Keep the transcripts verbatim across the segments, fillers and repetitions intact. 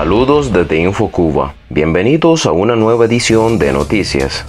Saludos desde InfoCuba. Bienvenidos a una nueva edición de Noticias.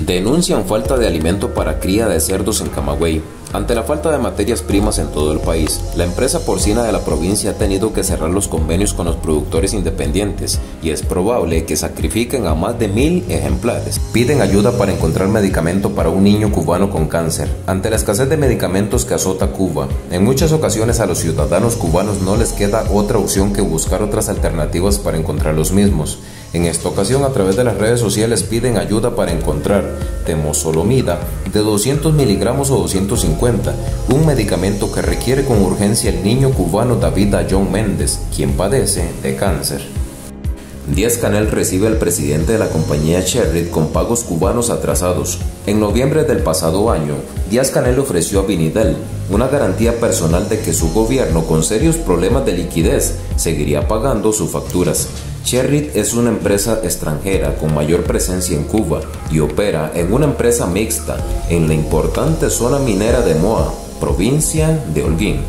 Denuncian falta de alimento para cría de cerdos en Camagüey. Ante la falta de materias primas en todo el país, la empresa porcina de la provincia ha tenido que cerrar los convenios con los productores independientes y es probable que sacrifiquen a más de mil ejemplares. Piden ayuda para encontrar medicamento para un niño cubano con cáncer. Ante la escasez de medicamentos que azota Cuba, en muchas ocasiones a los ciudadanos cubanos no les queda otra opción que buscar otras alternativas para encontrar los mismos. En esta ocasión, a través de las redes sociales piden ayuda para encontrar temozolomida de doscientos miligramos o doscientos cincuenta, un medicamento que requiere con urgencia el niño cubano David John Méndez, quien padece de cáncer. Díaz-Canel recibe al presidente de la compañía Sherritt con pagos cubanos atrasados. En noviembre del pasado año, Díaz-Canel ofreció a Vinidel una garantía personal de que su gobierno, con serios problemas de liquidez, seguiría pagando sus facturas. Sherritt es una empresa extranjera con mayor presencia en Cuba y opera en una empresa mixta en la importante zona minera de Moa, provincia de Holguín.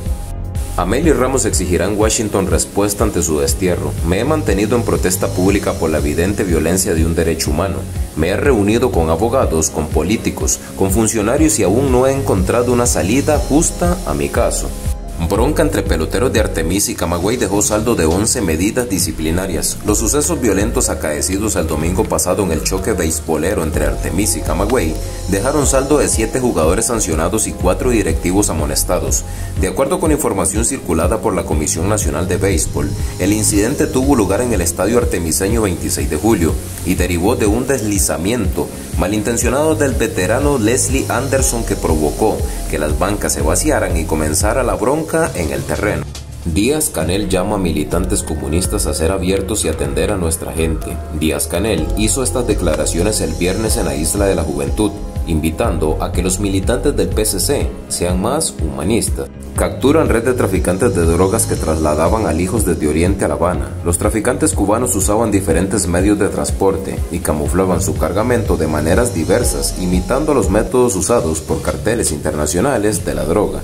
Amelia Ramos exigirá en Washington respuesta ante su destierro. Me he mantenido en protesta pública por la evidente violencia de un derecho humano. Me he reunido con abogados, con políticos, con funcionarios y aún no he encontrado una salida justa a mi caso. Bronca entre peloteros de Artemisa y Camagüey dejó saldo de once medidas disciplinarias. Los sucesos violentos acaecidos el domingo pasado en el choque beisbolero entre Artemisa y Camagüey dejaron saldo de siete jugadores sancionados y cuatro directivos amonestados. De acuerdo con información circulada por la Comisión Nacional de Béisbol, el incidente tuvo lugar en el estadio artemiseño veintiséis de julio y derivó de un deslizamiento malintencionado del veterano Leslie Anderson que provocó que las bancas se vaciaran y comenzara la bronca en el terreno. Díaz-Canel llama a militantes comunistas a ser abiertos y atender a nuestra gente. Díaz-Canel hizo estas declaraciones el viernes en la Isla de la Juventud, invitando a que los militantes del P C C sean más humanistas. Capturan red de traficantes de drogas que trasladaban alijos desde Oriente a La Habana. Los traficantes cubanos usaban diferentes medios de transporte y camuflaban su cargamento de maneras diversas, imitando los métodos usados por carteles internacionales de la droga.